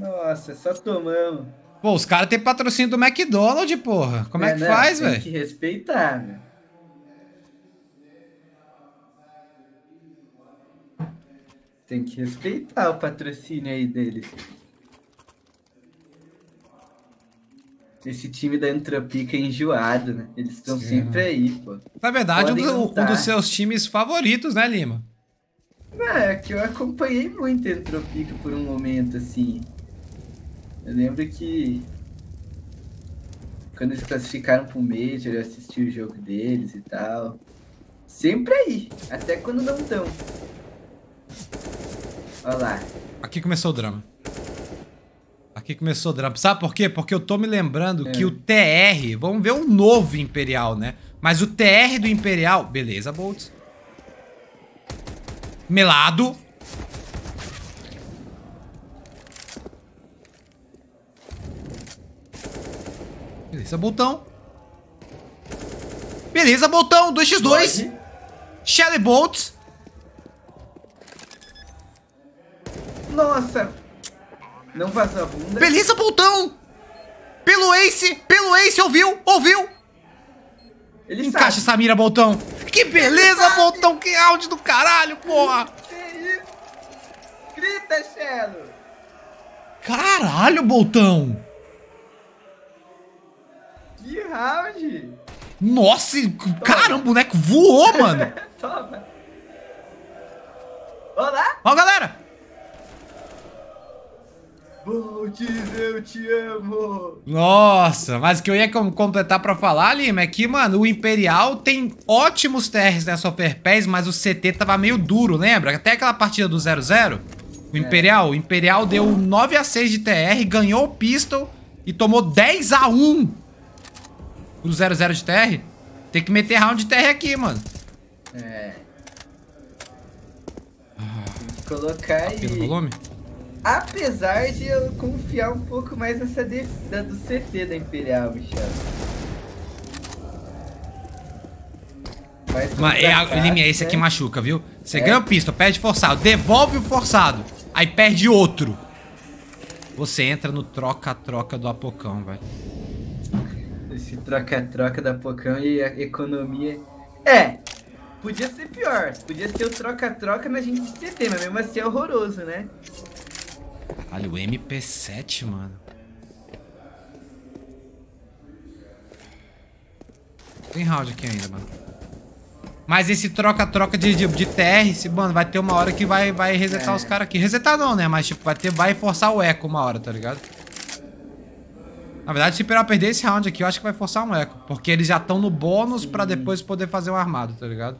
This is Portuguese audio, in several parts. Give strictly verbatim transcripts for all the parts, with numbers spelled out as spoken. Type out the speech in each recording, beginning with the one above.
Nossa, só tomamos. Pô, os caras têm patrocínio do McDonald's, porra. Como é, é que não, faz, velho? Tem que respeitar, né? Tem que respeitar o patrocínio aí deles. Esse time da Entropiq é enjoado, né? Eles estão sempre aí, pô. Na verdade, um, do, um dos seus times favoritos, né, Lima? É, que eu acompanhei muito a Entropiq por um momento, assim. Eu lembro que quando eles classificaram pro Major, eu assisti o jogo deles e tal. Sempre aí, até quando não estão. Olha lá. Aqui começou o drama. Aqui começou o drama. Sabe por quê? Porque eu tô me lembrando é. que o T R... Vamos ver um novo Imperial, né? Mas o T R do Imperial... Beleza, Boltz. Melado. Beleza, Boltão. Beleza, Boltão. dois contra dois. Shelly Boltz. Nossa. Não vazou a bunda. Beleza, Boltão. Pelo Ace. Pelo Ace. Ouviu. Ouviu. Ele encaixa sabe. essa mira, Boltão. Que beleza, Boltão. Que áudio do caralho, porra. Que isso? Grita, Chelo. Caralho, Boltão. Que round. Nossa. Toma. Caramba, o boneco voou, mano. Toma. Olá. Ó, galera. Boltz, eu te amo. Nossa, mas o que eu ia completar pra falar, Lima, é que, mano, o Imperial tem ótimos T Rs nessa Overpass, mas o C T tava meio duro, lembra? Até aquela partida do zero zero, o Imperial, é. o Imperial deu nove a seis de T R, ganhou o Pistol e tomou dez a um do zero zero de T R. Tem que meter round de T R aqui, mano. É. Ah. Vou colocar aí. Pelo volume? Apesar de eu confiar um pouco mais nessa defesa do C T da Imperial, bicho. Mas é, a, Liminha, esse aqui machuca, viu? Você é. ganha o pistol, perde forçado, devolve o forçado, aí perde outro. Você entra no troca-troca do Apocão, velho. Esse troca-troca do Apocão e a economia... É, podia ser pior. Podia ser o troca-troca na gente de C T, mas mesmo assim é horroroso, né? Olha o M P sete, mano. Tem round aqui ainda, mano. Mas esse troca-troca de, de, de T R, mano, vai ter uma hora que vai, vai resetar é. os caras aqui. Resetar não, né? Mas tipo, vai, ter, vai forçar o eco uma hora, tá ligado? Na verdade, se o Imperial perder esse round aqui, eu acho que vai forçar um eco. Porque eles já estão no bônus pra depois poder fazer um armado, tá ligado?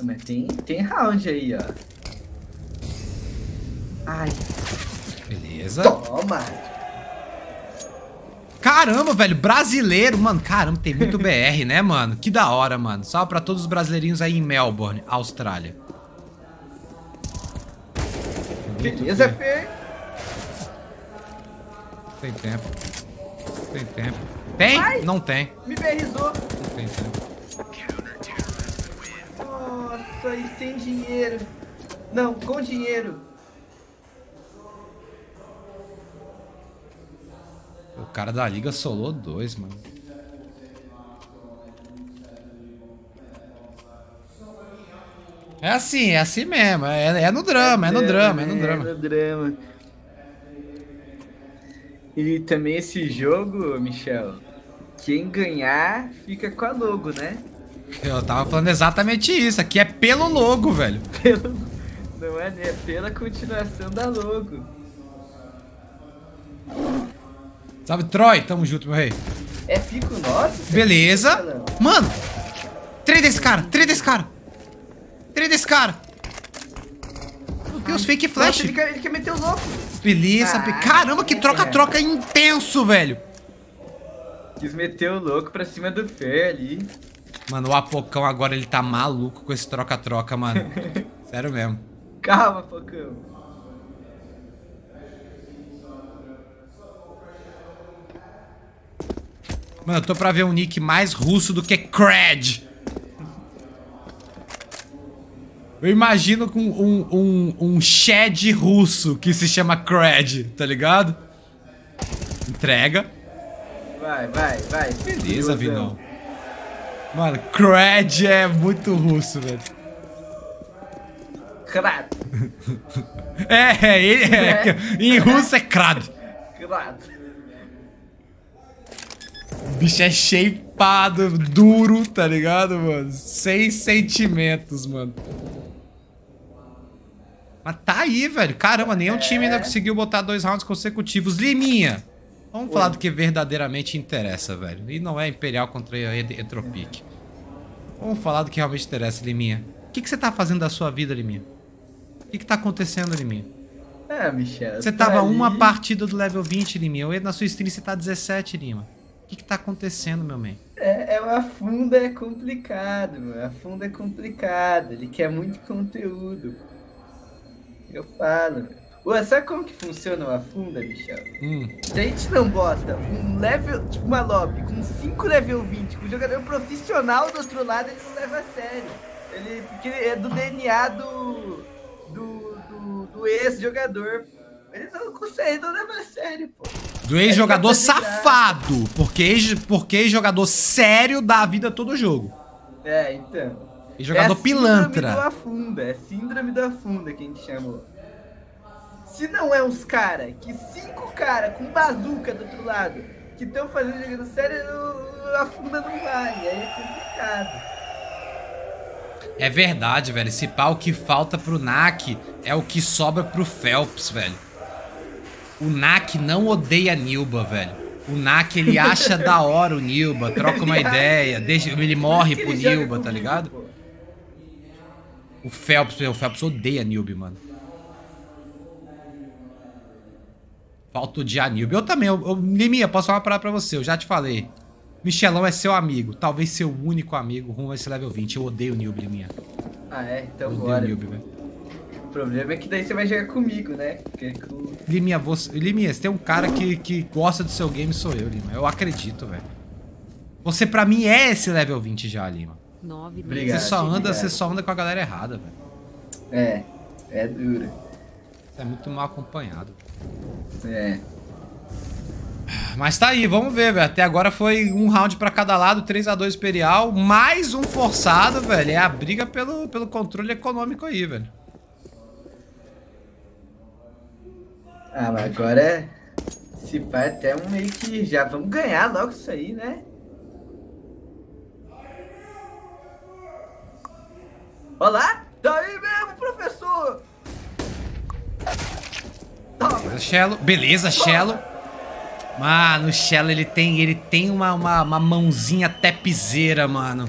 Mas tem, tem round aí, ó. Ai. Beleza. Toma. Caramba, velho. Brasileiro. Mano, caramba, tem muito B R, né, mano? Que da hora, mano. Salve pra todos os brasileirinhos aí em Melbourne, Austrália. Beleza, Fê. Tem tempo. Tem tempo. Tem? Ai, não tem. Me berrizou. Não tem tempo. Nossa, e sem dinheiro. Não, com dinheiro. O cara da liga solou dois, mano. É assim, é assim mesmo. É, é no drama, é, é no drama, drama, é no drama. É no drama. E também esse jogo, Michel, quem ganhar fica com a logo, né? Eu tava falando exatamente isso, aqui é pelo logo, velho. Pelo... Não é, é pela continuação da logo. Salve, Troy, tamo junto, meu rei. É pico nosso? Beleza. É Mano, três desse cara, três desse cara. Três desse cara. Meu Deus, fake flash. Nossa, ele, quer, ele quer meter o louco. Beleza, ah, caramba, que troca-troca é. intenso, velho. Quis meter o louco pra cima do pé ali. Mano, o Apocão agora ele tá maluco com esse troca-troca, mano. Sério mesmo. Calma, Apocão. Mano, eu tô pra ver um nick mais russo do que Cred. Eu imagino com um, um, um shed russo que se chama Cred, tá ligado? Entrega. Vai, vai, vai. Beleza, Vinão. Mano, Cred é muito russo, velho. Crad. É, ele é, é. Em russo é Crad. Crad. O bicho é shapeado, duro, tá ligado, mano? Sem sentimentos, mano. Mas tá aí, velho. Caramba, nenhum é. time ainda conseguiu botar dois rounds consecutivos. Liminha! Vamos Oi. falar do que verdadeiramente interessa, velho. E não é Imperial contra Entropiq. Vamos falar do que realmente interessa, Liminha. O que, que você tá fazendo da sua vida, Liminha? O que, que tá acontecendo, Liminha? É, Michel. Você tava tá uma partida do level vinte, Liminha. Eu ia na sua stream, você tá dezessete, Lima. O que, que tá acontecendo, meu man? É, é, o Afunda é complicado, meu. Afunda é complicado. Ele quer muito conteúdo. Eu falo. Ué, sabe como que funciona o Afunda, Michel? Hum. Se a gente não bota um level, tipo uma lobby, com cinco level vinte, com um jogador profissional do outro lado, ele não leva a sério. Ele, porque ele é do D N A do, do, do, do ex-jogador. Ele não consegue, ele não leva a sério, pô. Do ex-jogador safado, porque ex, porque jogador sério dá a vida a todo jogo. É, então. E jogador pilantra. É síndrome do Afunda, é síndrome do Afunda que a gente chamou. Se não é uns caras, que cinco caras com bazuca do outro lado, que estão fazendo jogando sério, o Afunda não vai, aí é complicado. É verdade, velho, esse pau que falta pro N A C é o que sobra pro Phelps, velho. O N A C não odeia Nilba, velho. O N A C, ele acha da hora o Nilba, troca uma ideia, deixa, ele morre pro Nilba, tá ligado? O Phelps, o Phelps odeia Nilba, mano. Falta odiar Nilba. Eu também, eu, eu, Liminha, posso falar uma parada pra você, eu já te falei. Michelão é seu amigo, talvez seu único amigo rumo a esse level vinte. Eu odeio o Nilba, Liminha. Ah, é? Então bora. Eu odeio o Nilba, velho. O problema é que daí você vai jogar comigo, né? Porque com... Liminha, você... Liminha, você tem um cara que, que gosta do seu game, sou eu, Lima. Eu acredito, velho. Você, pra mim, é esse level vinte já, Lima. nove, obrigado, você só anda, obrigado. Você só anda com a galera errada, velho. É, é dura. Você é muito mal acompanhado. É. Mas tá aí, vamos ver, velho. Até agora foi um round pra cada lado, três a dois Imperial. Mais um forçado, velho. É a briga pelo, pelo controle econômico aí, velho. Ah, mas agora se pá até um meio que já vamos ganhar logo isso aí, né? Olá! Tá aí mesmo, professor! Toma. Beleza, Shello. Beleza, Shello. Mano, o Shello, ele tem, ele tem uma, uma, uma mãozinha tepzeira, mano.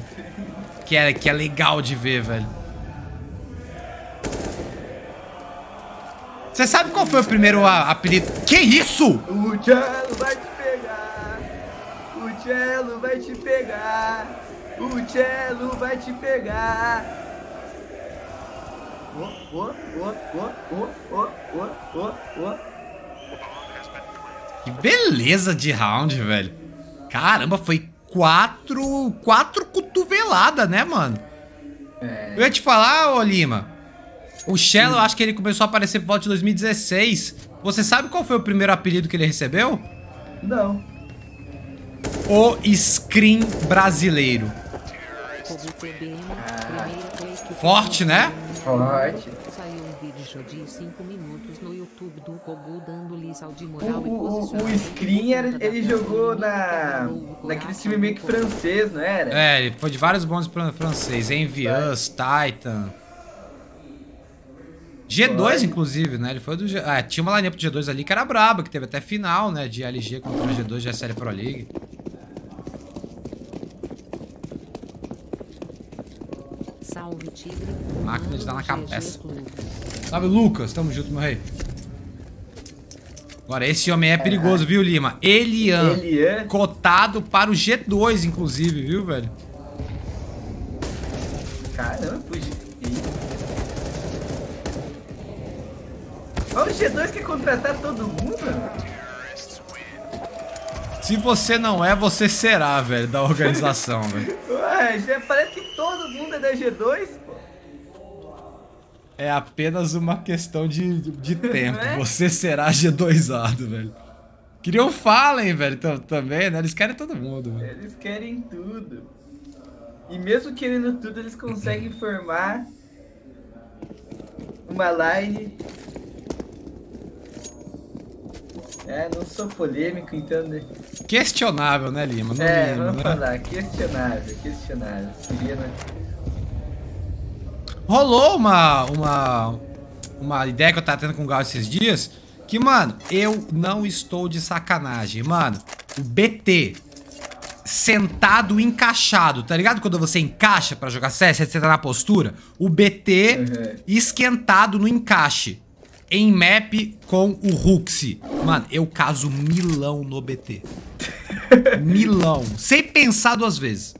Que é, que é legal de ver, velho. Você sabe qual foi o primeiro apelido? Que isso? O Cello vai te pegar. O Cello vai te pegar. O Cello vai te pegar. Oh, oh, oh, oh, oh, oh, oh, oh. Que beleza de round, velho. Caramba, foi quatro, quatro cotoveladas, né, mano? É. Eu ia te falar, ô Lima. O Shello, acho que ele começou a aparecer por volta de dois mil e dezesseis. Você sabe qual foi o primeiro apelido que ele recebeu? Não. O Scream brasileiro. Ah. Forte, né? Forte. Saiu um vídeo de cinco minutos no YouTube do Kogu dando lição de moral e posicionamento. O Scream, era, ele jogou na, naquele time meio que francês, não era? É, ele foi de vários bons franceses. Envyus, Titan... G dois, inclusive, né? Ele foi do G... Ah, tinha uma linha pro G dois ali que era braba, que teve até final, né? De L G contra o G dois, G S L Pro League. Salve, Tigre. Máquina de dar na cabeça. Salve, Lucas. Tamo junto, meu rei. Agora, esse homem é perigoso, viu, Lima? Elian. Elian. Cotado para o G dois, inclusive, viu, velho? Caramba, fugiu. Olha o G dois que contratar todo mundo, mano. Se você não é, você será, velho, da organização, velho. Ué, já parece que todo mundo é da G dois, pô. É apenas uma questão de, de tempo. Você será G dois-ado, velho. Queriam Fallen, velho, também, né? Eles querem todo mundo. Velho. Eles querem tudo. E mesmo querendo tudo, eles conseguem formar uma line. É, não sou polêmico, então... Questionável, né, Lima? Não é, lembro, vamos né? falar. Questionável, questionável. Seria, né? Rolou uma, uma, uma ideia que eu tava tendo com o Gal esses dias, que, mano, eu não estou de sacanagem, mano. O B T, sentado, encaixado, tá ligado? Quando você encaixa pra jogar C S, você senta na postura. O B T, uhum, esquentado no encaixe. Em map com o Ruxi. Mano, eu caso milão no B T. Milão. Sem pensar duas vezes.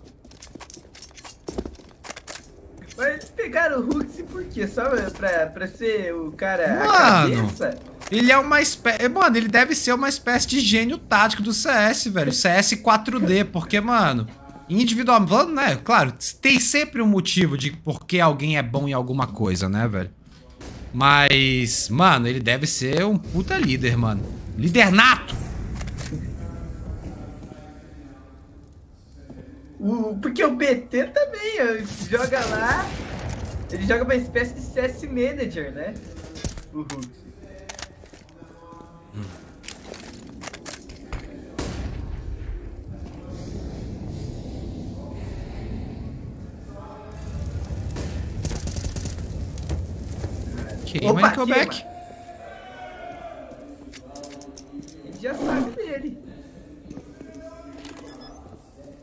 Mas eles pegaram o Ruxi por quê? Só pra, pra ser o cara, mano, a cabeça? Ele é uma espécie... Mano, ele deve ser uma espécie de gênio tático do C S, velho. C S quatro D, porque, mano... Individualmente, falando, né? Claro, tem sempre um motivo de por que alguém é bom em alguma coisa, né, velho? Mas, mano, ele deve ser um puta líder, mano. Líder nato! Uh, porque o B T também, ó, joga lá... Ele joga uma espécie de C S Manager, né? O Hulk. Hum. Queima e comeback. Ele já sabe dele.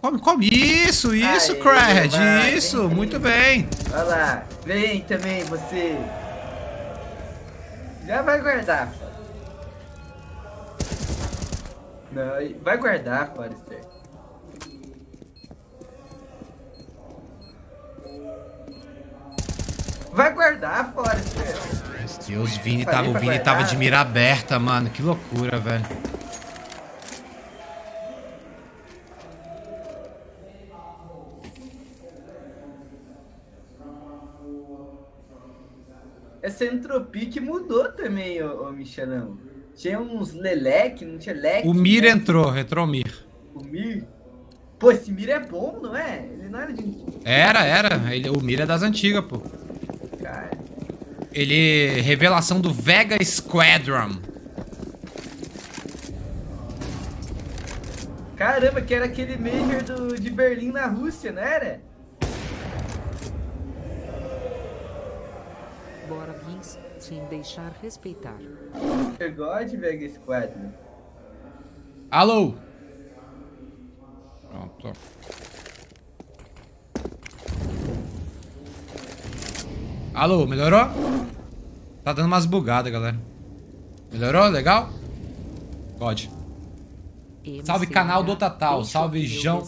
Come, come. Isso, isso, aê, Cred. Vai, isso, vem, muito vem. bem. Olha lá. Vem também, você. Já vai guardar. Não, vai guardar, Forrester. Vai guardar, Forrester. Deus, Vini tava, o Vini tava de mira aberta, mano. Que loucura, velho. Essa Entropiq mudou também, ô, ô Michelão. Tinha uns leleque, não tinha leque. O Mir, né? entrou, entrou o Mir. O Mir? Pô, esse Mir é bom, não é? Ele não era de... Era, era. Ele, o Mir é das antigas, pô. Cara... Ele... Revelação do Vega Squadron. Caramba, que era aquele Major do, de Berlim na Rússia, não era? Bora, Vince, sem deixar respeitar. Eu gosto de Vega Squadron. Alô? Pronto. Alô, melhorou? Tá dando umas bugadas, galera. Melhorou? Legal? God. Salve canal do Tatal, salve João.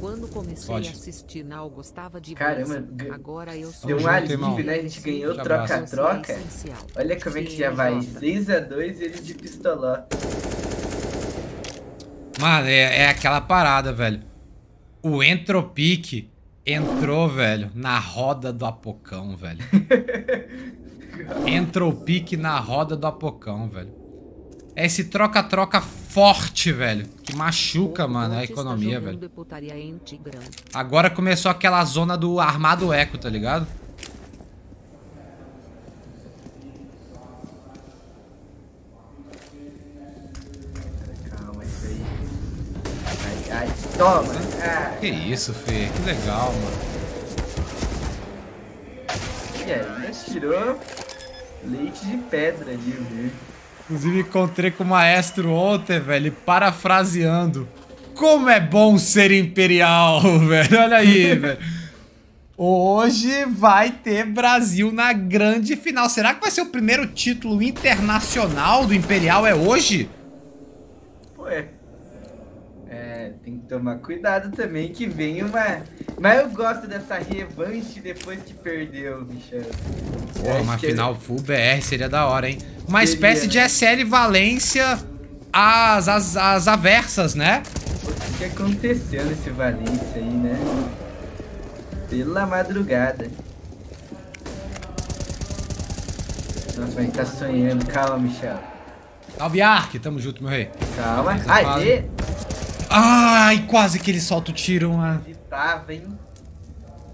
Quando comecei God. a assistir, não gostava de Caramba, agora eu sou deu um alívio, né? A gente ganhou troca-troca. Olha como é que já vai. seis a dois ele de pistolota. Mano, é, é aquela parada, velho. O Entropiq... Entrou, velho, na roda do apocão, velho. Entrou o pique na roda do apocão, velho. É esse troca-troca forte, velho, que machuca, mano, a economia, velho. Agora começou aquela zona do armado eco, tá ligado? Calma, isso aí. Ai, ai, toma, né? Que isso, Fê? Que legal, mano. E aí, tirou leite de pedra ali, viu? Inclusive, encontrei com o maestro ontem, velho, parafraseando. Como é bom ser imperial, velho. Olha aí, velho. Hoje vai ter Brasil na grande final. Será que vai ser o primeiro título internacional do Imperial? É hoje? Pô, é. Tem que tomar cuidado também que vem uma... Mas eu gosto dessa revanche depois que perdeu, bichão. Pô, uma final full B R seria da hora, hein? Uma espécie de S L Valência às, às, às aversas, né? O que aconteceu nesse Valência aí, né? Pela madrugada. Nossa, mas tá sonhando. Calma, Michel. Salve, Ark. Tamo junto, meu rei. Calma. Aê! Ai, quase que ele solta o tiro, mano. Ele tava, hein?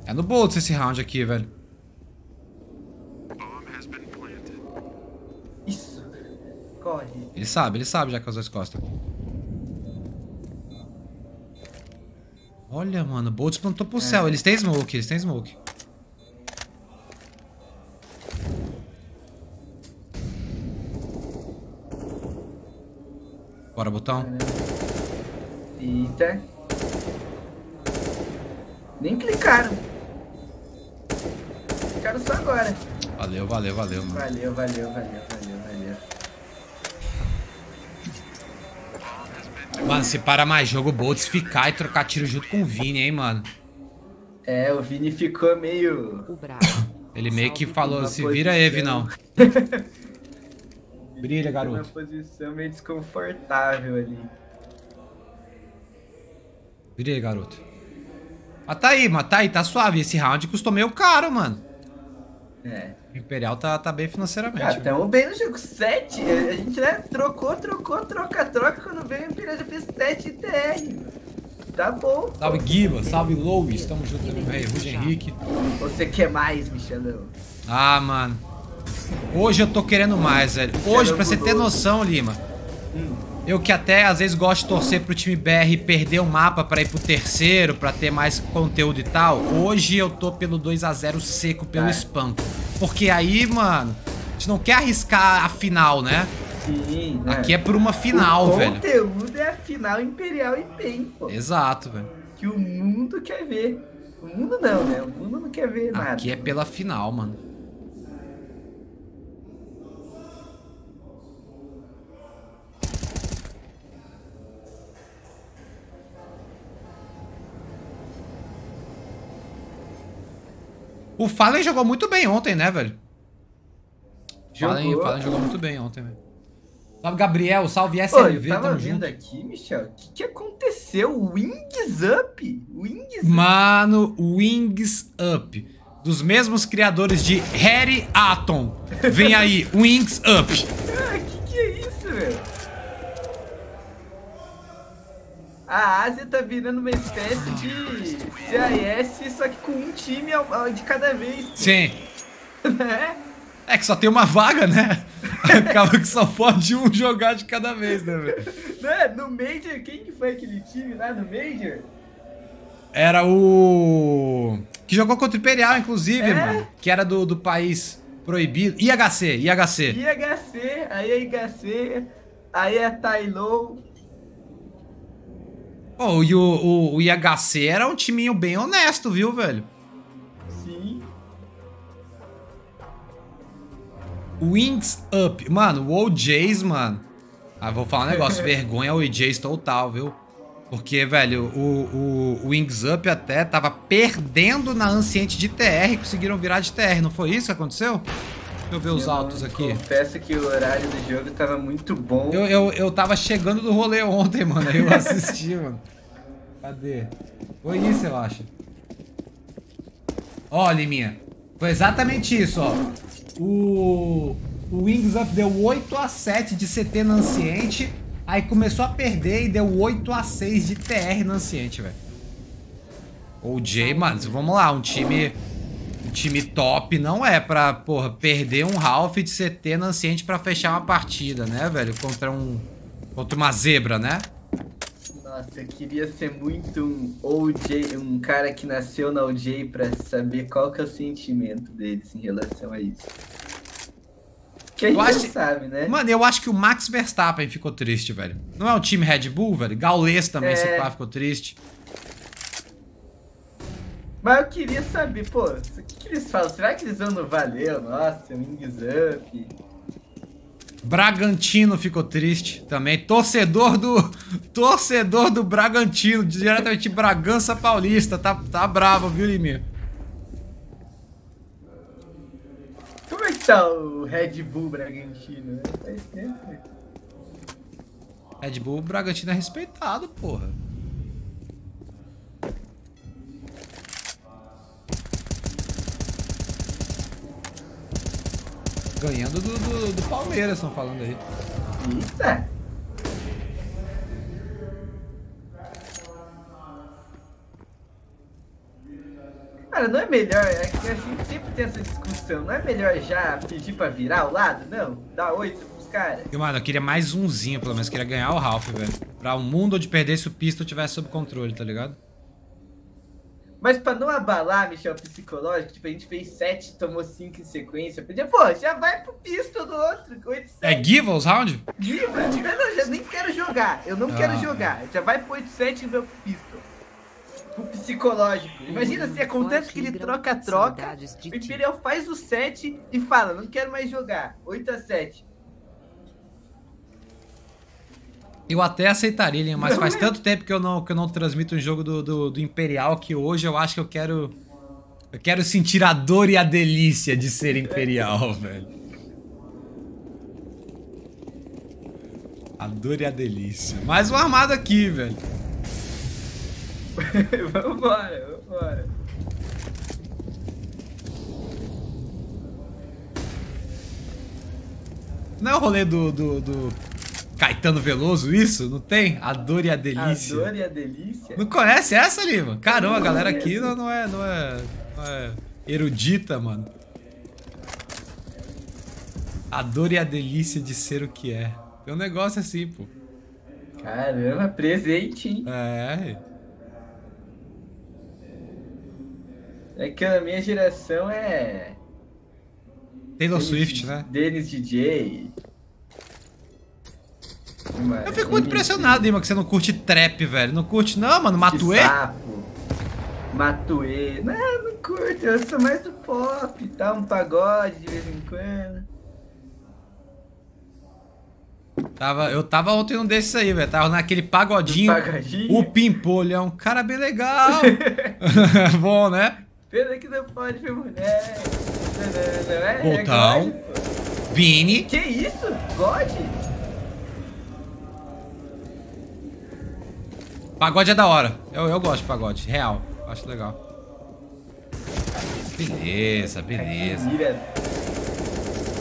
É no bolso esse round aqui, velho. Isso. Corre. Ele sabe, ele sabe já que as duas costas. Olha, mano, o Bolt plantou pro é. céu. Eles têm smoke, eles têm smoke. Bora, botão. Eita. Nem clicaram. Clicaram só agora. Valeu, valeu, valeu, mano. Valeu, valeu, valeu, valeu, valeu. Mano, se para mais jogo, o Boltz ficar e trocar tiro junto com o Vini, hein, mano. É, o Vini ficou meio... Ele meio que falou, se vira aí, Vinão. Brilha, garoto. Uma posição meio desconfortável ali. Vira aí, garoto. Mas tá aí, mas tá aí, tá suave. Esse round custou meio caro, mano. É. O Imperial tá, tá bem financeiramente. Ah, tamo bem no jogo sete. A gente, né, trocou, trocou, troca, troca. Quando veio o Imperial já fez sete T R. Tá bom. Salve, Guiba. Salve, Louis. Tamo junto também, velho. Rude Henrique. Você quer mais, Michelão? Ah, mano. Hoje eu tô querendo mais, velho. Hoje, pra você ter noção, Lima. Hum. Eu que até, às vezes, gosto de torcer pro time B R e perder o mapa pra ir pro terceiro, pra ter mais conteúdo e tal. Hoje eu tô pelo dois a zero seco, pelo é. espanco. Porque aí, mano, a gente não quer arriscar a final, né? Sim. Aqui é, é por uma final, o velho. O conteúdo é a final Imperial e bem, pô. Exato, velho. Que o mundo quer ver. O mundo não, né? O mundo não quer ver nada. Aqui é pela final, mano. O Fallen jogou muito bem ontem, né, velho? Fallen, Fallen jogou muito bem ontem, velho. Salve, Gabriel. Salve, S L V. Ô, eu tava vendo junto aqui, Michel. O que, que aconteceu? Wings Up? Wings Up? Mano, Wings Up. Dos mesmos criadores de Harry Atom. Vem aí, Wings Up. Ah, que que é isso, velho? A Ásia tá virando uma espécie de C I S, só que com um time de cada vez. Pô. Sim. Né? É que só tem uma vaga, né? Acaba que só pode um jogar de cada vez, né, velho? Né? No Major, quem que foi aquele time lá do Major? Era o... que jogou contra o Imperial, inclusive, é? mano. Que era do, do país proibido. I H C, I H C. I H C, aí é I H C, aí é Tailou. Oh, e o, o, o I H C era um timinho bem honesto, viu, velho? Sim. Wings Up. Mano, o O Js, mano. Ah, vou falar um negócio. Vergonha o O Js total, viu? Porque, velho, o, o, o Wings Up até tava perdendo na Ancient de T R. Conseguiram virar de T R. Não foi isso que aconteceu? Deixa eu ver os eu altos aqui. Confesso que o horário do jogo tava muito bom. Eu, eu, eu tava chegando do rolê ontem, mano. Eu assisti, mano. Cadê? Foi isso, eu acho. Ó, Liminha. Foi exatamente isso, ó. O, o Wings Up deu oito a sete de C T na Ancient. Aí começou a perder e deu oito a seis de T R na Ancient, velho. O Jay, mano. Vamos lá, um time... time top não é pra, porra, perder um half de C T na Ancient pra fechar uma partida, né, velho? Contra um... contra uma zebra, né? Nossa, eu queria ser muito um O J, um cara que nasceu na O J pra saber qual que é o sentimento deles em relação a isso. Que a gente acho... sabe, né? Mano, eu acho que o Max Verstappen ficou triste, velho. Não é o time Red Bull, velho? Gaules também, é... esse cara ficou triste. Mas eu queria saber, pô, o que, que eles falam? Será que eles vão no Valeu? Nossa, Wings Up. Bragantino ficou triste também. Torcedor do... torcedor do Bragantino, diretamente de Bragança Paulista. Tá, tá bravo, viu, Liminha? Como é que tá o Red Bull Bragantino? Faz tempo. Red Bull Bragantino é respeitado, porra. Ganhando do, do, do Palmeiras, estão falando aí. Eita! Cara, não é melhor, é que a gente sempre tem essa discussão, não é melhor já pedir pra virar o lado? Não, dá oito pros caras. E mano, eu queria mais umzinho, pelo menos, eu queria ganhar o Ralph, velho. Pra um mundo onde perdesse o pistol tivesse sob controle, tá ligado? Mas pra não abalar, Michel, psicológico, tipo, a gente fez sete, tomou cinco em sequência. Podia, pô, já vai pro pistol do outro. oito, sete. É Giva os round? Giva? Não, já nem quero jogar. Eu não ah. quero jogar. Já vai pro oito, sete e vai pro pistol. Pro psicológico. Imagina se acontece que ele troca-troca, o Imperial faz o sete e fala, não quero mais jogar. oito a sete. Eu até aceitaria, Linha, mas faz tanto tempo que eu não, que eu não transmito um jogo do, do, do Imperial que hoje eu acho que eu quero... Eu quero sentir a dor e a delícia de ser Imperial, velho. A dor e a delícia. Mais um armado aqui, velho. Vambora, vambora. Não é o rolê do... do, do... Caetano Veloso, isso? Não tem? A dor e a delícia. A dor e a delícia? Não conhece essa, Lima? Caramba, a galera aqui não, não, é, não, é, não é erudita, mano. A dor e a delícia de ser o que é. Tem um negócio assim, pô. Caramba, presente, hein? É. É que a minha geração é... Taylor Swift, né? Dennis D J... Mas eu fico muito impressionado, Lima, que você não curte trap, velho. Não curte não, mano? Matuê? Matuê. Não, não curto. Eu sou mais do pop, tá? Um pagode de vez em quando. Tava, eu tava ontem num desses aí, velho. Tava naquele pagodinho. pagodinho. O Pimpolho é um cara bem legal. Bom, né? Pena que não pode ver mulher. Botão. Vini. Que isso? God? Pagode é da hora. Eu, eu gosto de pagode. Real. Acho legal. Beleza, beleza.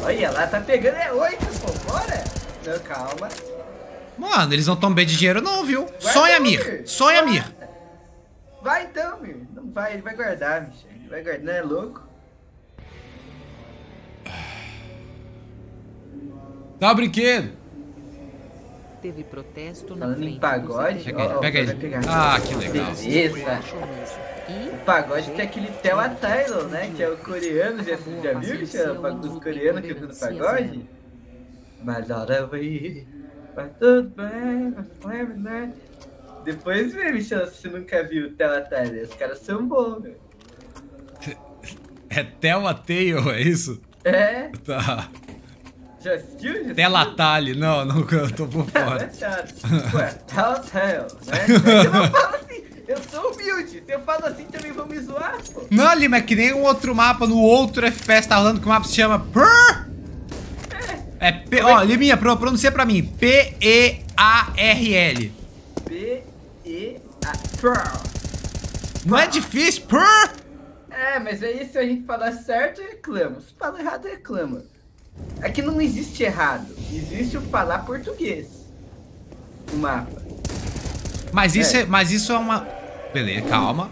Olha lá, tá pegando é oito, pô. Bora. Não, calma. Mano, eles não tão bem de dinheiro não, viu? Guarda Sonha, aí, Mir. Mir. Sonha, Guarda. Mir. Vai então, Mir. Não vai, ele vai guardar, Michel. Ele vai guardar, não é louco? Dá o brinquedo. Teve protesto na frente em pagode, pega ele, pega ele. Pegar. Ah, que legal. Beleza. O pagode tem aquele Tela Tylon, né? Que é o coreano, já, já viu? Que é o coreano que é do pagode. Mas hora vai. Vai tudo bem, vai bem. Depois vê, Michel, se você nunca viu o Tela Tylon. Os caras são bons, velho. É Tela Tail, é isso? É. Tá. Já assistiu? Já Tela Tally, não, não, eu tô por fora. É chato. Ué, Tell Tell, né? Eu não falo assim, eu sou humilde. Se eu falo assim, também vão me zoar, pô. Não, Lima, é que nem um outro mapa, no outro F P S tá rolando que o mapa se chama... É, é P... Ó, é? Liminha, pronuncia pra mim. P E A R L. P E A... Não é difícil, Prrr. É, mas aí se a gente falar certo, reclama. Se falar errado, reclama. É que não existe errado, existe o falar português no mapa. Mas isso é, é mas isso é uma... Beleza, calma.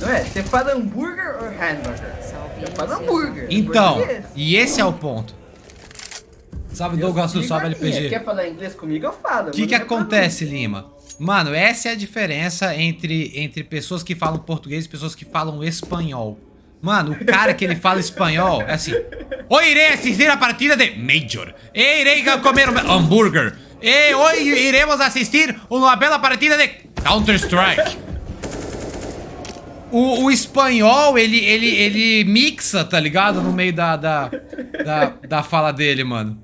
Não é, você fala hambúrguer ou hamburger? Você fala hambúrguer. Então, e esse é o ponto. Salve Douglas, salve L P G. Quer falar inglês comigo? Eu falo. O que que acontece, Lima? Mano, essa é a diferença entre, entre pessoas que falam português e pessoas que falam espanhol. Mano, o cara que ele fala espanhol é assim: hoje irei assistir a partida de Major. E irei comer um hambúrguer. E hoje iremos assistir uma bela partida de Counter Strike. O, o espanhol, ele, ele, ele mixa, tá ligado? No meio da, da, da, da fala dele, mano.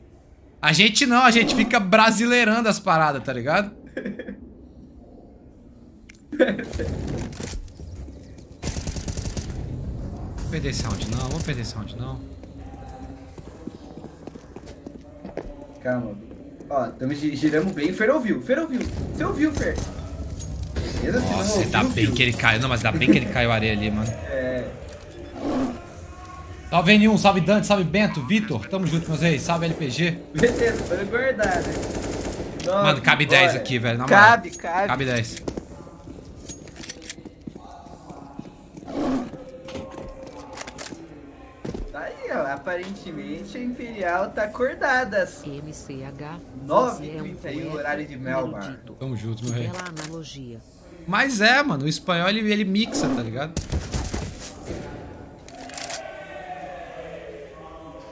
A gente não, a gente fica brasileirando as paradas, tá ligado? Não vou perder esse round não, vamos perder esse round não. Calma. Ó, estamos girando bem. O Fer ouviu, o Fer ouviu. Você ouviu, Fer? Beleza? Nossa, ainda bem que ele caiu. Não, mas ainda bem que ele caiu a areia ali, mano. É. Salve N um, salve Dante, salve Bento, Vitor. Tamo junto com vocês, salve L P G. Beleza, foi verdade. Nossa, mano, cabe bora. dez aqui, velho. Na cabe, moral. cabe. Cabe dez. Aí, ó, aparentemente a Imperial tá acordada. nove e trinta e um, horário de Melbourne. Tamo junto, meu rei. Analogia. Mas é, mano, o espanhol ele, ele mixa, tá ligado?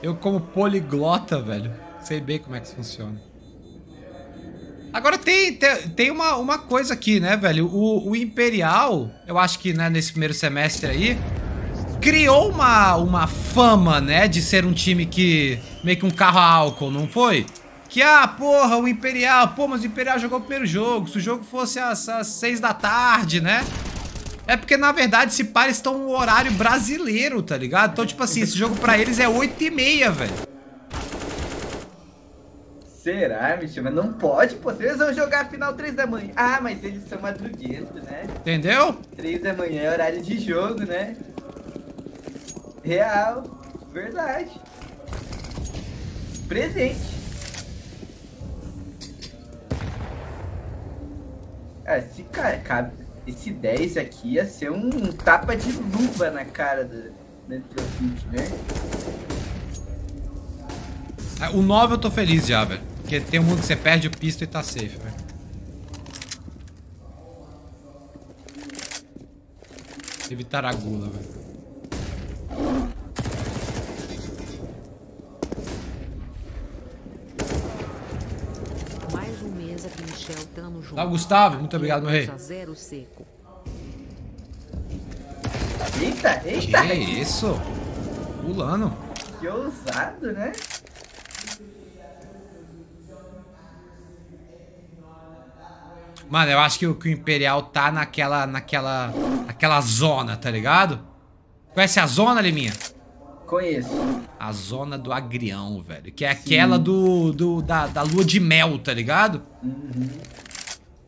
Eu como poliglota, velho, sei bem como é que isso funciona. Agora tem, tem, tem uma, uma coisa aqui, né, velho? O, o Imperial, eu acho que, né, nesse primeiro semestre aí, criou uma, uma fama, né, de ser um time que... meio que um carro a álcool, não foi? Que, ah, porra, o Imperial, pô, mas o Imperial jogou o primeiro jogo, se o jogo fosse às, às seis da tarde, né? É porque, na verdade, se pá, eles estão no horário brasileiro, tá ligado? Então, tipo assim, esse jogo pra eles é oito e meia, velho. Será, bicho? Mas não pode, pô. Eles vão jogar a final três da manhã. Ah, mas eles são madruguentos, né? Entendeu? três da manhã é horário de jogo, né? Real. Verdade. Presente. Ah, se cara, cabe... Esse dez aqui ia ser um, um tapa de luva na cara do, do Entropiq, né? O nove eu tô feliz já, velho. Porque tem um mundo que você perde o pisto e tá safe, velho. Evitar a gula, velho. Tá, Gustavo, muito obrigado, meu rei. Eita, eita! Que isso? Pulando. Que ousado, né? Mano, eu acho que o, que o Imperial tá naquela, naquela, naquela zona, tá ligado? Conhece a zona, Liminha? Conheço. A zona do agrião, velho. Que é aquela do, do, da, da lua de mel, tá ligado? Uhum.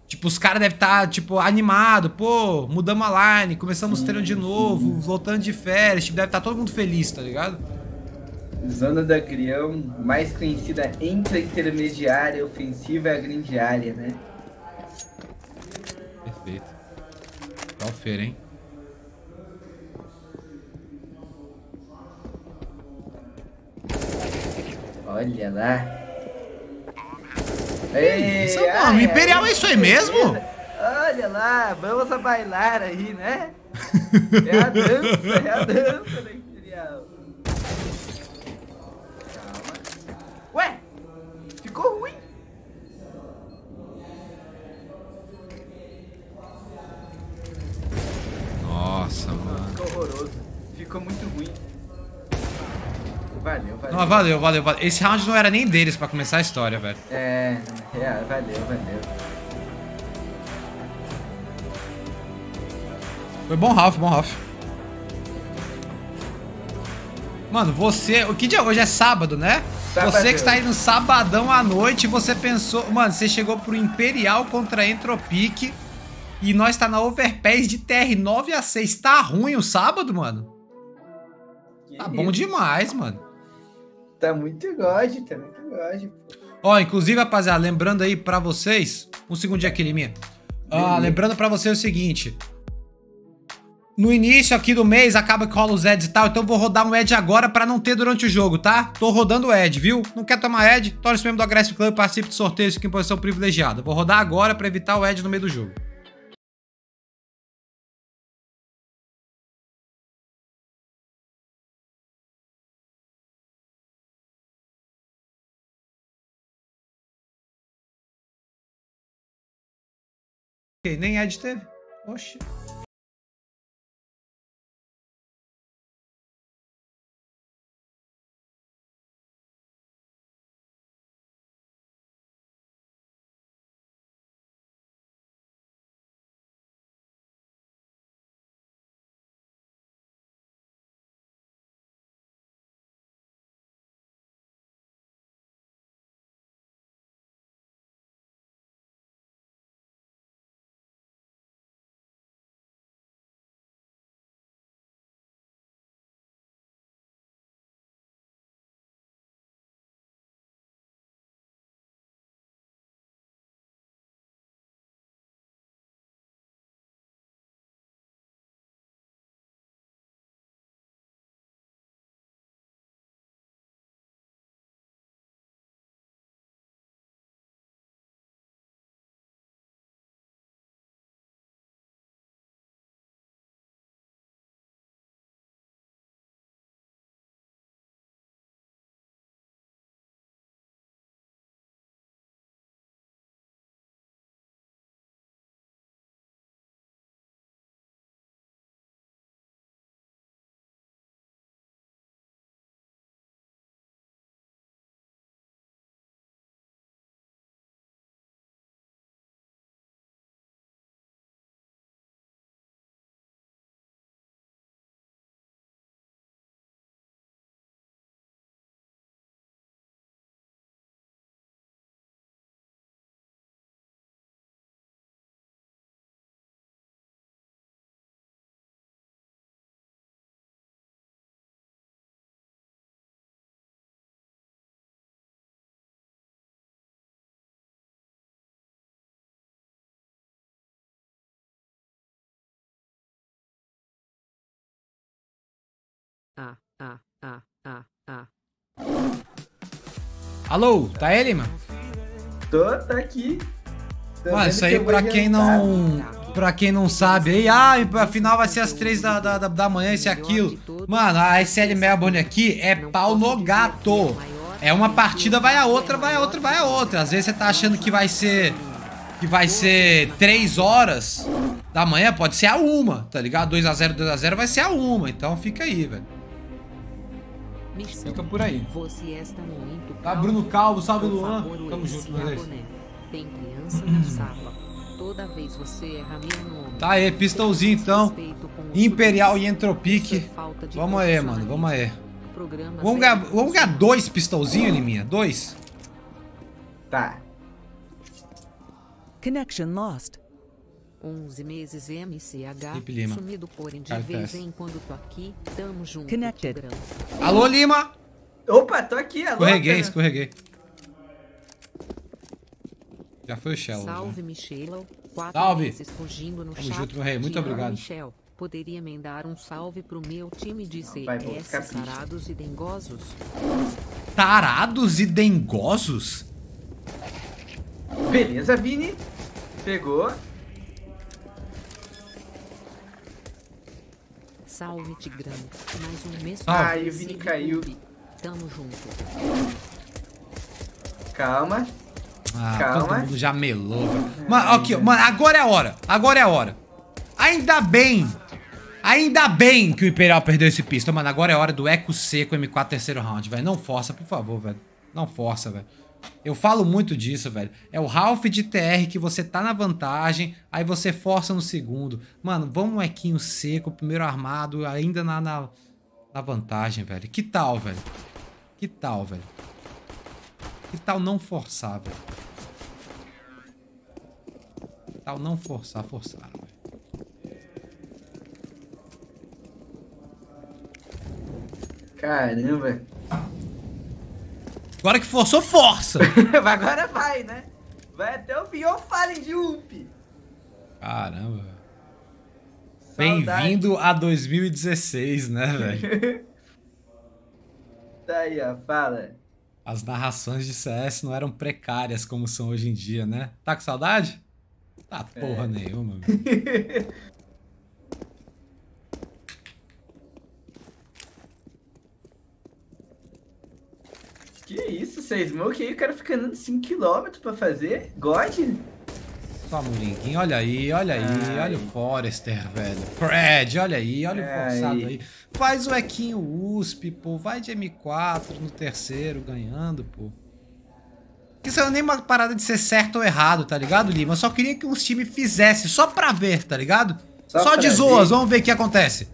Tipo, os caras devem estar, tá, tipo, animado. Pô, mudamos a line, começamos o treino de novo, uhum. voltando de férias. Tipo, deve estar tá todo mundo feliz, tá ligado? Zona do agrião, mais conhecida entre a intermediária, ofensiva e a grande área, né? Perfeito. Tá o feira, hein? Olha lá. Ei, isso, ai, mano, ai, Imperial ai, é isso aí mesmo? Olha lá, vamos a bailar aí, né? É a dança, é a dança do Imperial. Calma. Ué, ficou ruim. Nossa, mano. Ficou horroroso, ficou muito ruim. Valeu, valeu. Não, valeu, valeu, valeu. Esse round não era nem deles pra começar a história, velho. É, é, valeu, valeu. Foi bom round, bom round. Mano, você... O que dia hoje? É sábado, né? Sábado. Você que está aí no sabadão à noite, você pensou... Mano, você chegou pro Imperial contra a Entropiq e nós tá na Overpass de T R nove a seis. Tá ruim o sábado, mano? Tá bom demais, mano. Tá muito God, tá muito God. Ó, inclusive, rapaziada, lembrando aí pra vocês... Um segundinho aqui, Liminha. Ah, lembrando pra vocês o seguinte. No início aqui do mês, acaba que rola os ads e tal, então eu vou rodar um ad agora pra não ter durante o jogo, tá? Tô rodando o ad, viu? Não quer tomar ad? Torne-se membro do Aggressive Club, participe de sorteios aqui em posição privilegiada. Vou rodar agora pra evitar o ad no meio do jogo. Nem ad teve. Oxi. Ah, ah, ah, ah, ah. Alô, tá ele, mano? Tô, tá aqui. Tô mano, isso aí que pra adiantar. quem não... Pra quem não sabe aí, ah, afinal vai ser às três da, da, da manhã, esse aquilo. Mano, a S L Melbourne aqui é pau no gato. É uma partida, vai a outra, vai a outra, vai a outra. Às vezes você tá achando que vai ser... Que vai ser três horas da manhã, pode ser a uma, tá ligado? dois a zero, dois a zero vai ser a uma, então fica aí, velho. Fica por aí. Tá, Bruno Calvo, salve Luan. Tamo junto, galera. Tem criança na sala. Toda vez você erra meu nome. Tá aí, pistãozinho então. Imperial e Entropiq. Vamos aí, mano, vamos aí. Vamos ganhar, vamos ganhar dois pistãozinhos, Liminha? Dois? Tá. Connection lost. onze meses M C H sumido por de vez em quando, tô aqui, tamo junto. Connected. Tigrão. Alô, Lima! Opa, tô aqui, alô. Escorreguei, escorreguei. Já foi o Shell. Salve, Michel. Salve! Fugindo no tamo junto, meu rei. Muito obrigado. Michel, poderia emendar um salve pro meu time de C S tarados e dengosos? Tarados e dengosos? Beleza, Vini. Pegou. Salve, Tigrão. Mais um mês. Ah, e o Vini caiu. Tamo junto. Calma. Ah, calma. Todo mundo já melou. É. Mano, okay, mano, agora é a hora. Agora é a hora. Ainda bem. Ainda bem que o Imperial perdeu esse pistol. Mano, agora é a hora do Eco C com M quatro terceiro round, velho. Não força, por favor, velho. Não força, velho. Eu falo muito disso, velho. É o half de T R que você tá na vantagem, aí você força no segundo. Mano, vamos um equinho seco, primeiro armado, ainda na, na, na vantagem, velho. Que tal, velho? Que tal, velho? Que tal não forçar, velho? Que tal não forçar, forçar, velho? Caramba, velho. Agora que forçou, força! Agora vai, né? Vai até o pior falem de U P! Caramba! Bem-vindo a dois mil e dezesseis, né, velho? Tá aí, ó, fala. As narrações de C S não eram precárias como são hoje em dia, né? Tá com saudade? Tá porra é. nenhuma, velho. Que isso, você smoke aí, o cara fica andando cinco quilômetros pra fazer? God? Toma, Moringuinho, olha aí, olha aí, ai. Olha o Forester, velho. Fred, olha aí, olha ai. o forçado aí. Faz o equinho U S P, pô, vai de M quatro no terceiro, ganhando, pô. Isso não é nem uma parada de ser certo ou errado, tá ligado, Lima? Eu só queria que uns times fizessem, só pra ver, tá ligado? Só, só de zoas, vamos ver o que acontece.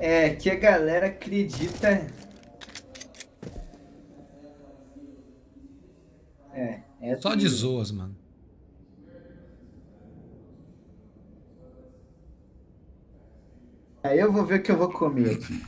É, que a galera acredita... É, é só de zoas, mano. Aí eu vou ver o que eu vou comer aqui.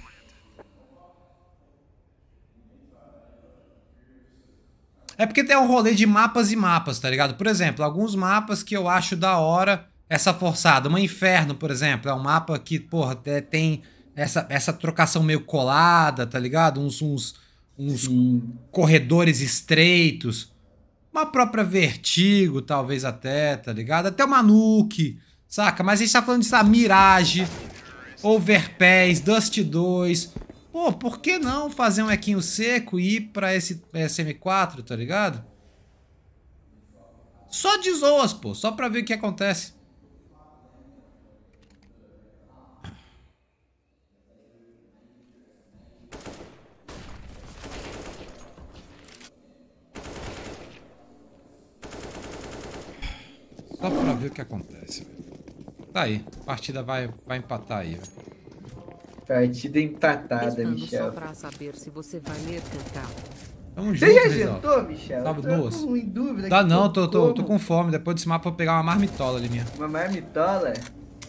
É porque tem um rolê de mapas e mapas, tá ligado? Por exemplo, alguns mapas que eu acho da hora essa forçada. Uma Inferno, por exemplo, é um mapa que, porra, tem essa, essa trocação meio colada, tá ligado? Uns, uns, uns corredores estreitos. Uma própria Vertigo, talvez até, tá ligado? Até uma Nuke, saca? Mas a gente tá falando de, sabe, Mirage, Overpass, Dust dois. Pô, por que não fazer um equinho seco e ir pra esse S M quatro, tá ligado? Só de zoas, pô. Só pra ver o que acontece. Só pra ver o que acontece, velho. Tá aí, a partida vai, vai empatar aí, velho. Partida empatada, Estando Michel. Só pra saber se você vai ler cantar. Tamo junto, já jantou, Michel? Sabe, duas? Tô em dúvida. Tá não, tô, tô, tô com fome. Depois desse mapa eu vou pegar uma marmitola ali minha. Uma marmitola?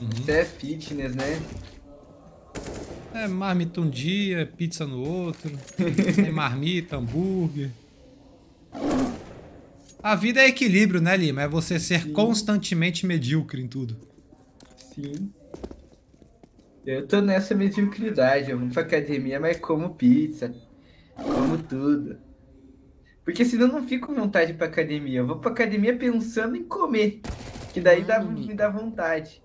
Uhum. Você é fitness, né? É marmita um dia, pizza no outro. Tem marmita, hambúrguer. A vida é equilíbrio, né, Lima? É você ser Sim. constantemente medíocre em tudo. Sim. Eu tô nessa mediocridade, eu vou pra academia, mas como pizza, como tudo. Porque senão eu não fico com vontade pra academia. Eu vou pra academia pensando em comer, que daí dá, me dá vontade.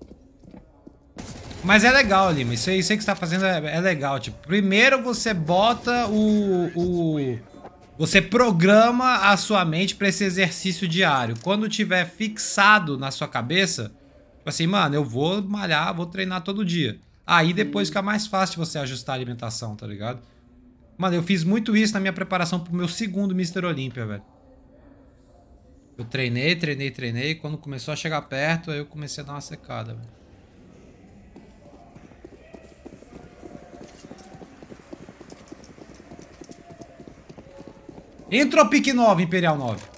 Mas é legal, Lima, isso aí, isso aí que você tá fazendo é, é legal. Tipo, primeiro você bota o... o você programa a sua mente pra esse exercício diário. Quando tiver fixado na sua cabeça, tipo assim, mano, eu vou malhar, vou treinar todo dia. Aí depois fica mais fácil você ajustar a alimentação, tá ligado? Mano, eu fiz muito isso na minha preparação pro meu segundo mister Olympia, velho. Eu treinei, treinei, treinei. Quando começou a chegar perto, aí eu comecei a dar uma secada, velho. Entropiq nove, Imperial nove.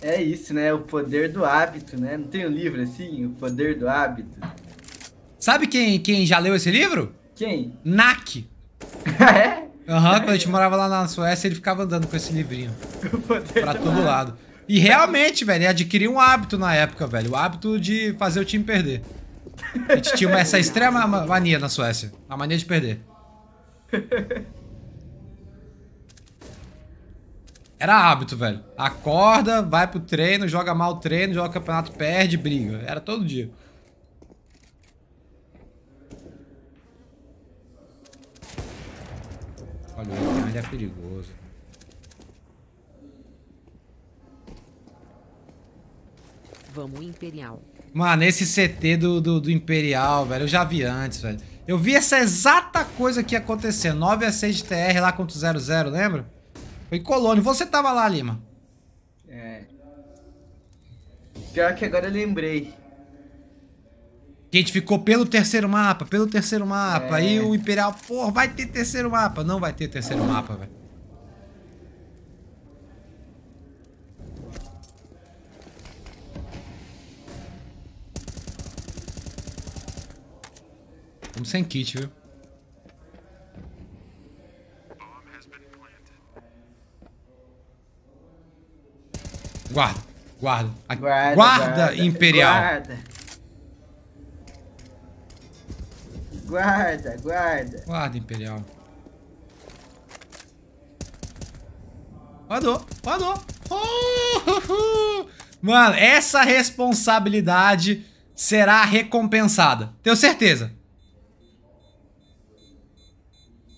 É isso, né? O poder do hábito, né? Não tem um livro assim? O poder do hábito. Sabe quem, quem já leu esse livro? Quem? Nuke. É? Aham, uhum, quando a gente morava lá na Suécia, ele ficava andando com esse livrinho. O poder pra todo hábito. Lado. E realmente, velho, ele adquiriu um hábito na época, velho. O hábito de fazer o time perder. A gente tinha essa extrema mania na Suécia. A mania de perder. Era hábito, velho. Acorda, vai pro treino, joga mal o treino, joga o campeonato, perde, briga. Era todo dia. Olha, ele é perigoso. Vamos, Imperial. Mano, esse C T do, do, do Imperial, velho, eu já vi antes, velho. Eu vi essa exata coisa que ia acontecer. nove a seis de T R lá contra o zero zero, lembra? Foi Colônia. Você tava lá, Lima. É. Pior que agora eu lembrei. Que a gente ficou pelo terceiro mapa, pelo terceiro mapa. É. Aí o Imperial, porra, vai ter terceiro mapa. Não vai ter terceiro é. mapa, velho. Vamos sem kit, viu? Guarda, guarda, a... guarda, guarda, guarda Imperial. Guarda, guarda, guarda. Guarda Imperial. Guardou, guardou. Uh, uh, uh. Mano, essa responsabilidade será recompensada. Tenho certeza.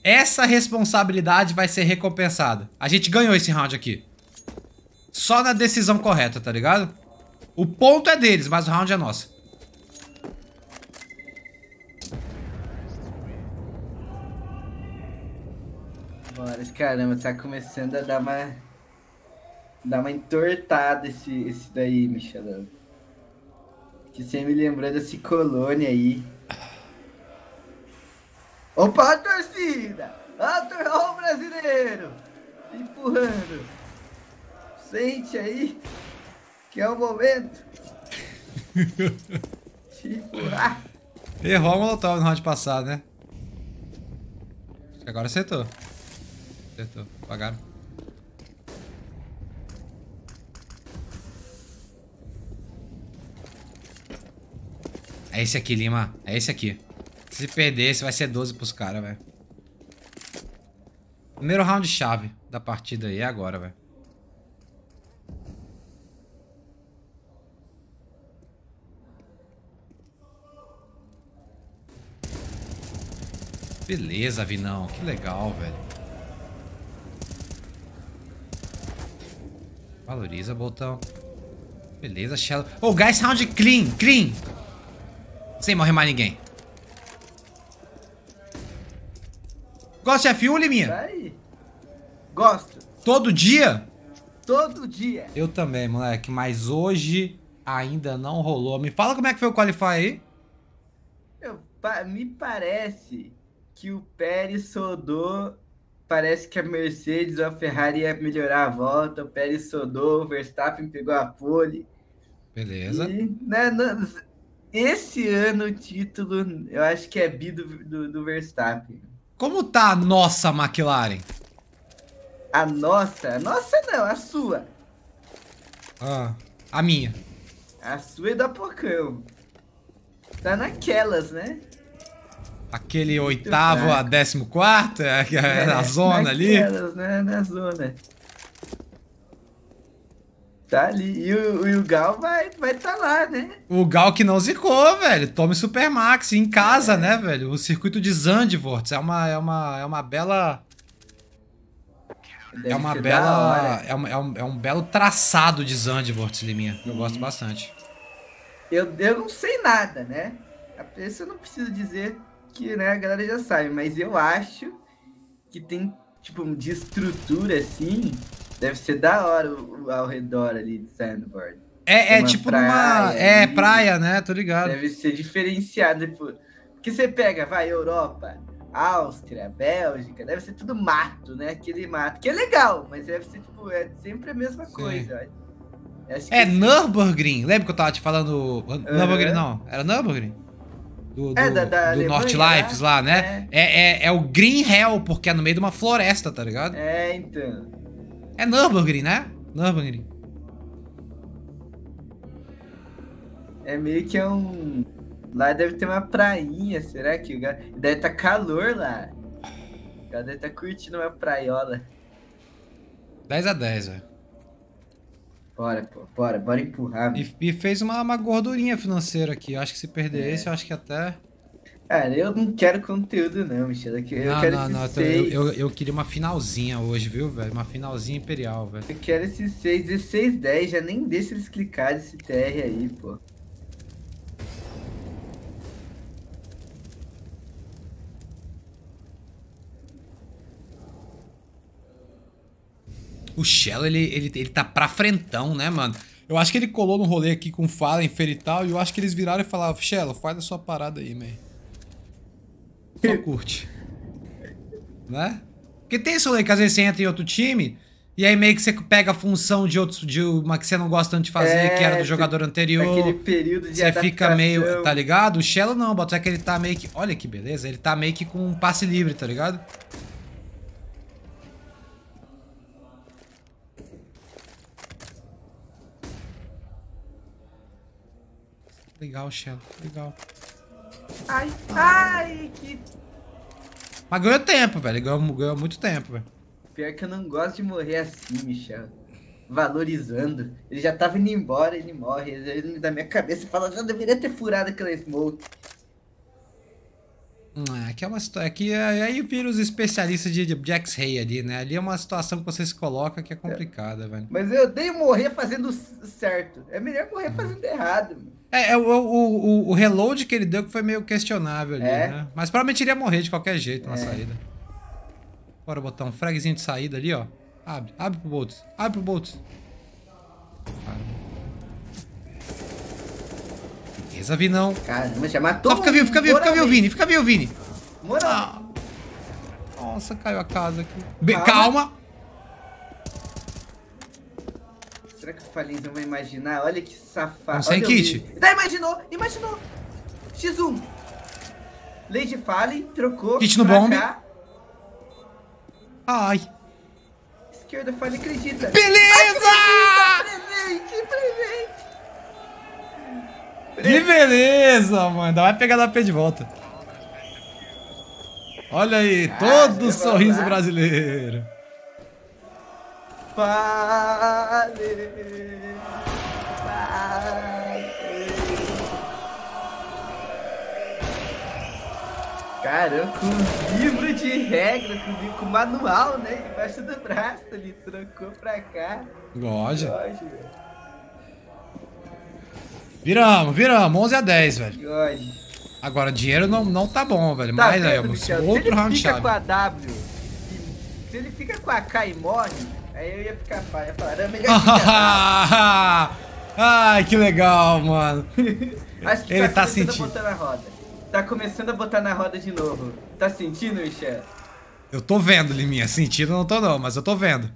Essa responsabilidade vai ser recompensada. A gente ganhou esse round aqui. Só na decisão correta, tá ligado? O ponto é deles, mas o round é nosso. Bora, caramba, tá começando a dar uma... Dar uma entortada esse, esse daí, Michelão. Que você me lembrou desse Colônia aí. Opa, a torcida! Olha o brasileiro! Empurrando! Sente aí, que é o momento. Tipo, ah. Errou a molotov no round passado, né? Acho que agora acertou. Acertou, pagaram. É esse aqui, Lima. É esse aqui. Se perder, esse vai ser doze pros caras, velho. Primeiro round chave da partida aí é agora, velho. Beleza, Vinão. Que legal, velho. Valoriza, botão. Beleza, Shallow. Oh, guys, round clean, clean. Sem morrer mais ninguém. Gosta de F um, Liminha? Vai. Gosto. Todo dia? Todo dia. Eu também, moleque. Mas hoje ainda não rolou. Me fala como é que foi o Qualify aí. Eu, pa me parece... que o Pérez rodou, parece que a Mercedes ou a Ferrari ia melhorar a volta, o Pérez rodou, o Verstappen pegou a pole. Beleza. E, né, no, esse ano o título, eu acho que é bi do, do, do Verstappen. Como tá a nossa McLaren? A nossa? A nossa não, a sua. Ah, a minha. A sua é da Pocão. Tá naquelas, né? Aquele oitavo a décimo quarto, é, é, na zona ali. Naquelas, né? Na zona. Tá ali. E o, e o Gal vai vai tá lá, né? O Gal que não zicou, velho. Tome Supermax em casa, é. né, velho? O circuito de Zandvorts é uma, é uma, é uma bela... Deve é uma bela... É, uma, é, um, é um belo traçado de Zandvorts, Liminha. Eu gosto bastante. Eu, eu não sei nada, né? Isso eu não preciso dizer que, né, a galera já sabe. Mas eu acho que tem, tipo, de estrutura, assim... Deve ser da hora o, o, ao redor ali de Sandboard. É, é uma tipo praia, uma... É, ali. Praia, né? Tô ligado. Deve ser diferenciado. Tipo, porque você pega, vai, Europa, Áustria, Bélgica, deve ser tudo mato, né? Aquele mato. Que é legal, mas deve ser, tipo, é sempre a mesma Sim. coisa. Acho que é assim. Nürburgring. Lembra que eu tava te falando... Uhum. Nürburgring, não. Era Nürburgring? Do, do, é, da, da do North Lives lá, né? É. É, é, é o Green Hell, porque é no meio de uma floresta, tá ligado? É, então... É Nürburgring, né? Nürburgring. É meio que é um... Lá deve ter uma prainha, será que? Deve tá calor lá. Deve tá curtindo uma praiola. dez a dez, velho. Bora, pô. Bora, bora empurrar. E, e fez uma, uma gordurinha financeira aqui. Acho que se perder é. esse, eu acho que até... Cara, eu não quero conteúdo não, Michel. Eu não, quero não, esses não. seis. Eu, eu, eu queria uma finalzinha hoje, viu, velho? Uma finalzinha imperial, velho. Eu quero esses seis, dezesseis, dez. Já nem deixa eles clicar desse T R aí, pô. O Shell, ele, ele, ele tá pra frentão, né, mano? Eu acho que ele colou no rolê aqui com Fala, Inferital, e eu acho que eles viraram e falaram: Shell, faz a sua parada aí, man. Só curte. Né? Porque tem esse rolê que às vezes você entra em outro time e aí meio que você pega a função de, outro, de uma que você não gosta tanto de fazer, é, que era do jogador anterior. Aquele período de Você adaptação. Fica meio, tá ligado? O Shell não, bota que ele tá meio que... Olha que beleza, ele tá meio que com um passe livre, tá ligado? Legal, Shell, legal. Ai, ai, que... Mas ganhou tempo, velho. Ganhou, ganhou muito tempo, velho. Pior que eu não gosto de morrer assim, Michel. Valorizando. Ele já tava indo embora, ele morre. Ele da minha cabeça fala, eu deveria ter furado aquela smoke. Hum, aqui é uma situação... Aqui é, aí viram os especialistas de, de X-Ray ali, né? Ali é uma situação que você se coloca que é complicada, é. velho. Mas eu odeio morrer fazendo certo. É melhor morrer uhum. fazendo errado, mano. É, o, o, o reload que ele deu que foi meio questionável ali, é. né? Mas provavelmente ele ia morrer de qualquer jeito na é. saída. Bora botar um fragzinho de saída ali, ó. Abre, abre pro Boltz, abre pro Boltz. Beleza, Vinão. Caramba, já matou. Só fica vivo, fica vivo, fica vivo, Vini, fica vivo, Vini. Moral. Ah. Nossa, caiu a casa aqui. Be calma. calma. Será que o Falinho vai imaginar? Olha que safado. Sem kit. Tá, imaginou, imaginou. X um. Lady Fallen, trocou. Kit no bomb. Cá. Ai. Esquerda, Fallen, acredita. Beleza! Ai, acredita, presente, presente. Que beleza, mano. Vai pegar da P de volta. Olha aí, ah, todo o sorriso lá. brasileiro. Vale, vale. Caramba, com livro de regra, com livro, com manual, né? Embaixo do braço, ele trocou pra cá. Lógico. Lógico. Viramos, viramos. onze a dez, velho. Lógico. Agora, dinheiro não, não tá bom, velho. Tá Mas aí, outro round chave. Se ele fica com a W, se ele fica com a K e morre... Aí eu ia ficar pai, ia falar, é melhor ficar. Ai, que legal, mano. Acho que ele tá, tá sentindo. A botar na roda. Tá começando a botar na roda de novo. Tá sentindo, Michel? Eu tô vendo, Liminha. Sentindo não tô não, mas eu tô vendo.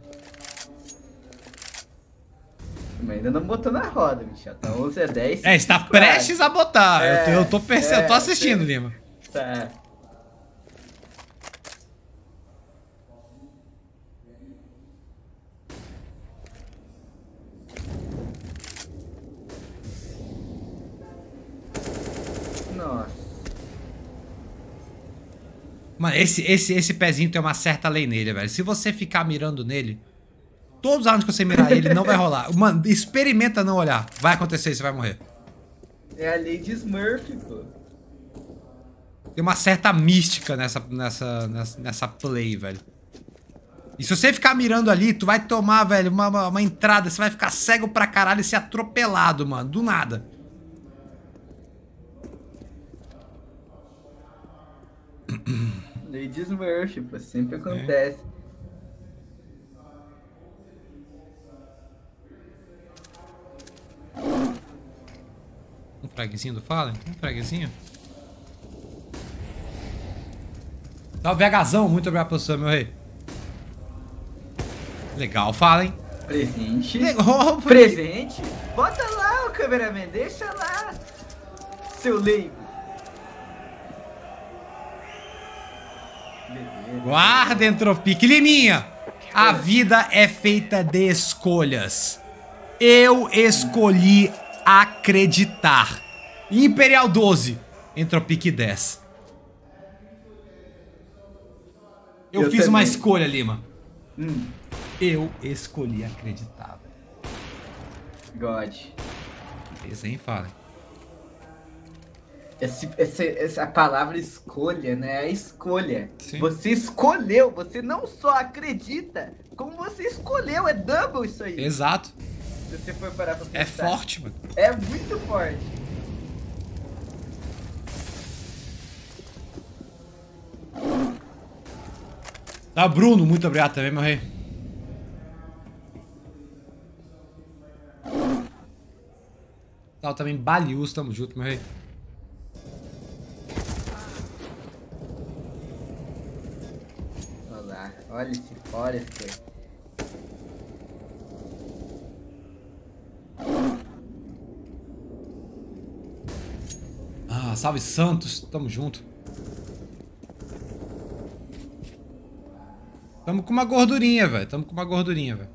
Mas ainda não botou na roda, Michel. Tá onze a dez. É, está prestes a botar. É, eu, tô, eu, tô perce... é, eu tô assistindo, é. Lima. Tá. Nossa. Mano, esse, esse, esse pezinho tem uma certa lei nele, velho. Se você ficar mirando nele, todos os anos que você mirar ele, não vai rolar. Mano, experimenta não olhar. Vai acontecer, você vai morrer. É a lei de Smurf, pô. Tem uma certa mística nessa, nessa, nessa, nessa play, velho. E se você ficar mirando ali, tu vai tomar, velho, uma, uma, uma entrada. Você vai ficar cego pra caralho e ser atropelado, mano. Do nada. Lei de Smurf, pô. Sempre acontece. É. Um fragzinho do Fallen? Um fragzinho? Dá o VHzão, muito obrigado pelo seu, meu rei. Legal, Fallen. Presente. Legal, presente. Bota lá o cameraman, deixa lá. Seu leigo. Guarda, Entropiq. Liminha, a vida é feita de escolhas. Eu escolhi acreditar. Imperial doze, Entropiq dez. Eu, eu fiz também. Uma escolha, Lima. Hum. Eu escolhi acreditar. God. Beleza, hein, Fallen? Esse, esse, essa palavra escolha, né? A escolha. Sim. Você escolheu, você não só acredita, como você escolheu. É double isso aí. Exato. Se você for parar pra pensar. É forte, mano. É muito forte. Tá, Bruno, muito obrigado também, meu rei. Tá, também Balius, tamo junto, meu rei. Olha lá, olha esse Forester. Ah, salve Santos, tamo junto. Tamo com uma gordurinha, velho. Tamo com uma gordurinha, velho.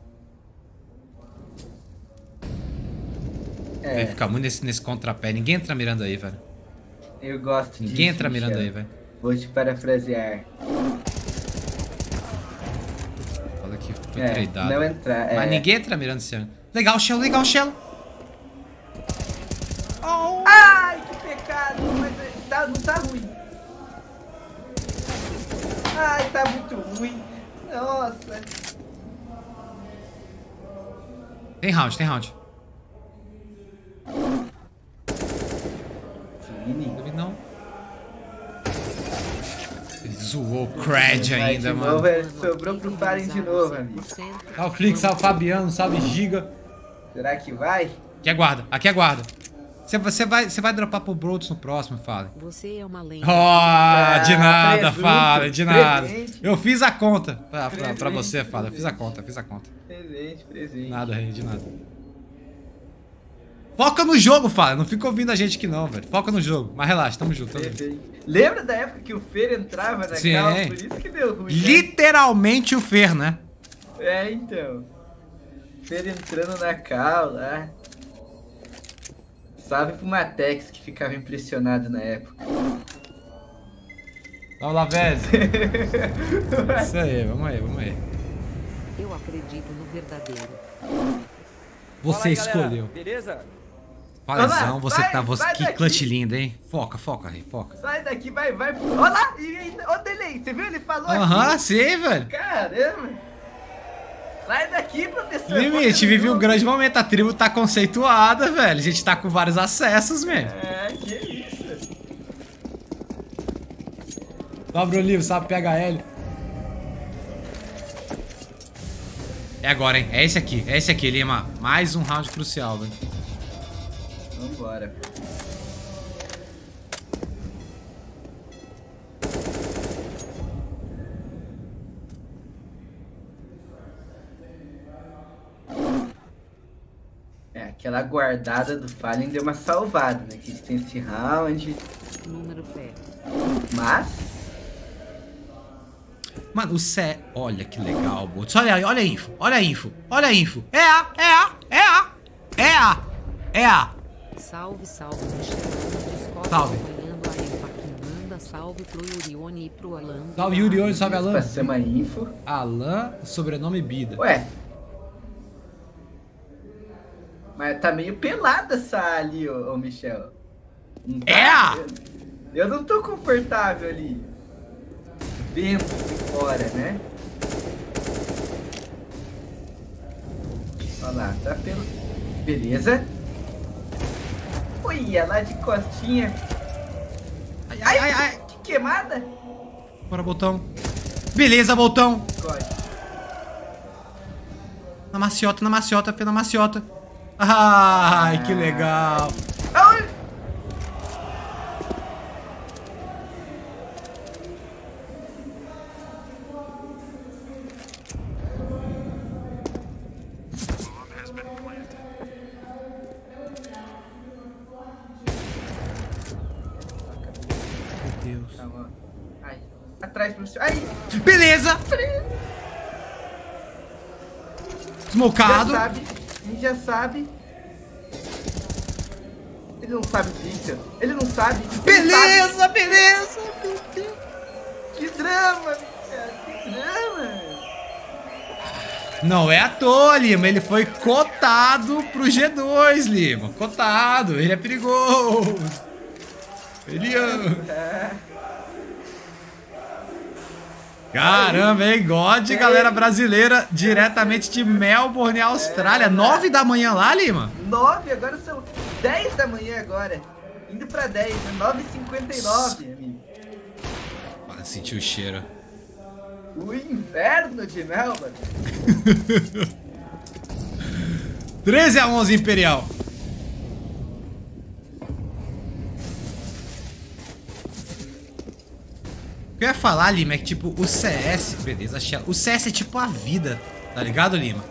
É. Vai ficar muito nesse, nesse contrapé. Ninguém entra mirando aí, velho. Eu gosto disso. Ninguém entra mirando aí, velho. Vou te parafrasear. Fala que foi é, tradeado. Não entrar, é. Mas ninguém entra mirando esse ano. Legal, Shell, legal, Shell. Oh. Ai, que pecado. Mas tá, não tá ruim. Ai, tá muito ruim. Nossa. Tem round, tem round. Não, não. Ele zoou o Cred ainda, de mano. Novo, é, sobrou pro Fallen de novo, amigo. Salve o Flix, salve o Fabiano, salve Giga. Será que vai? Aqui aguarda, aqui aguarda. Você, você, vai, você vai dropar pro Brotos no próximo, Fallen. Você é uma lenda. Oh, de nada, ah, Fallen, de nada. Presente. Eu fiz a conta pra, pra, pra você, Fallen. Eu fiz a conta, fiz a conta. Presente, presente. Nada, rei, de nada. Foca no jogo, Fallen. Não fica ouvindo a gente aqui não, velho. Foca no jogo. Mas relaxa, tamo junto. Tamo junto. Lembra da época que o Fer entrava na calma? Por isso que deu ruim. Literalmente né? O Fer, né? É, então. Fer entrando na calma, né? Salve pro Matex, que ficava impressionado na época. Vamos lá, Vez. Isso aí, vamos aí, vamos aí. Eu acredito no verdadeiro. Você aí, escolheu. Galera, beleza? Falezão, você vai, tá... Você, que daqui. Clutch lindo, hein? Foca, foca, rei, foca. Sai daqui, vai, vai. Olha lá! Olha o delay, você viu? Ele falou uh-huh, aqui. Aham, sei, velho. Caramba. Sai daqui, professor. Limite, vive um grande momento. A tribo tá conceituada, velho. A gente tá com vários acessos, mesmo. É, que isso. Dobra o livro, sabe? P H L. É agora, hein? É esse aqui. É esse aqui, Lima. Mais um round crucial, velho. Vambora. É, aquela guardada do Fallen deu uma salvada, né? Que a gente tem esse round. Número perto. Mas... Mano, o Cé... Olha que legal, Botos. Olha, olha a info, olha a info, olha a info. É a, é a, é a, é a, é a. Salve, salve. Salve. Manda salve pro Yurione e pro Alan. Salve Yurione, salve Alan. Passamos a info. Alan, sobrenome Bida. Ué. Mas tá meio pelada essa ali, ô, ô Michel. Não tá é! Vendo. Eu não tô confortável ali. Vento de fora, né? Olha lá, tá pelo... Beleza. Olha lá de costinha. Ai, ai, ai, ai. Que queimada. Bora, Boltão. Beleza, Boltão. Corre. Na maciota, na maciota, pela maciota. Ai, ah, que legal. Ai. Beleza! Smocado! Já sabe, ele já sabe. Ele não sabe o pixel. Ele não sabe. Beleza, sabe. Beleza! Que drama, bicho! Que drama! Não é à toa, Lima. Ele foi cotado pro G dois, Lima. Cotado. Ele é perigoso. Ele ama. É. Caramba, hein? God, é. Galera brasileira, diretamente de Melbourne, Austrália. É. nove da manhã lá, Lima? nove, agora são dez da manhã agora. Indo pra dez, né? nove e cinquenta e nove, amigo. Olha, senti o cheiro. O inverno de Melbourne. treze a onze, Imperial. O que eu ia falar, Lima, é que tipo, o C S, beleza, o C S é tipo a vida, tá ligado, Lima?